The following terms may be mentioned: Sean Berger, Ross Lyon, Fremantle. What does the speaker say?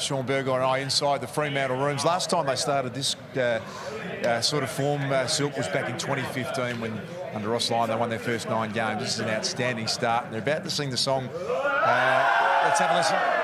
Sean Berger and I inside the Fremantle rooms. Last time they started this sort of form, Silk, was back in 2015 when, under Ross Lyon, they won their first 9 games. This is an outstanding start. They're about to sing the song. Let's have a listen.